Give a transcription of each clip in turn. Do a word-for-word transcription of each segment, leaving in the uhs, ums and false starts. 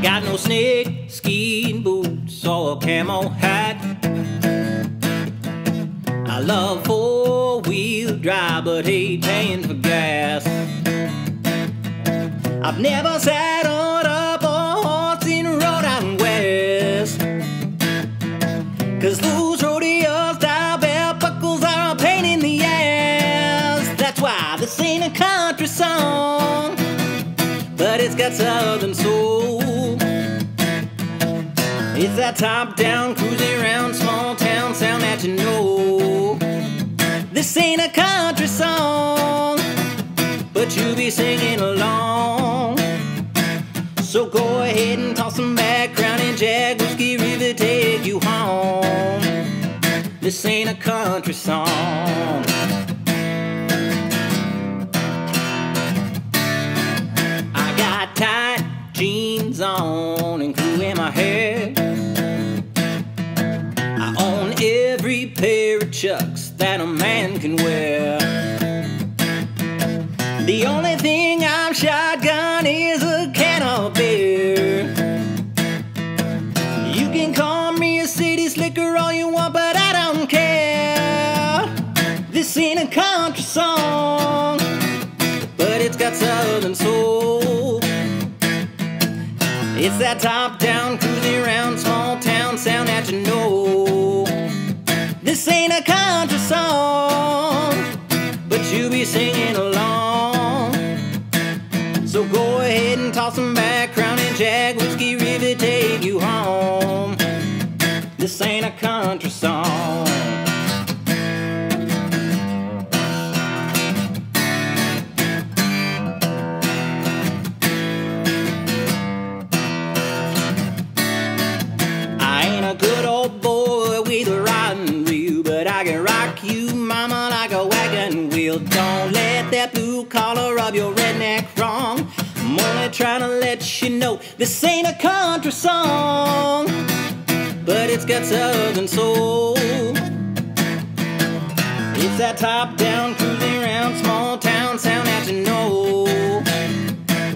I got no snake skin boots or a camo hat. I love four-wheel drive, but hate paying for gas. I've never sat on up on horse in Rhode Island West, 'cause those rodeo style belt buckles are a pain in the ass. That's why this ain't a country song, but it's got southern soul. It's that top-down, cruising around small-town sound that you know. This ain't a country song, but you be singing along. So go ahead and toss some background and Jag Whiskey River take you home. This ain't a country song. I got tight jeans on and glue in my hair. I own every pair of chucks that a man can wear. The only thing I'm shotgun is a can of beer. You can call me a city slicker all you want, but I don't care. This ain't a country song, but it's got southern soul. It's that top-down, cruising around small-town sound that you know. This ain't a country song, but you be singing along. So go ahead and toss them back, Crown and Jag Whiskey River take you home. This ain't a country song. I ain't a good old boy with a rotten wheel, but I can rock you, mama, like a wagon wheel. Don't let that blue collar rub your redneck wrong. I'm only trying to let you know this ain't a country song, but it's got southern soul. It's that top-down, cruising around small-town sound that you know.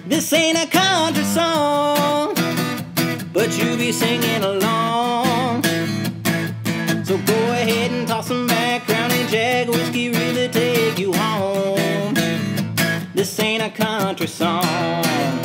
This ain't a country song, but you be singing along. So go ahead and toss them back, Crown and Jag Whiskey River take you home. This ain't a country song.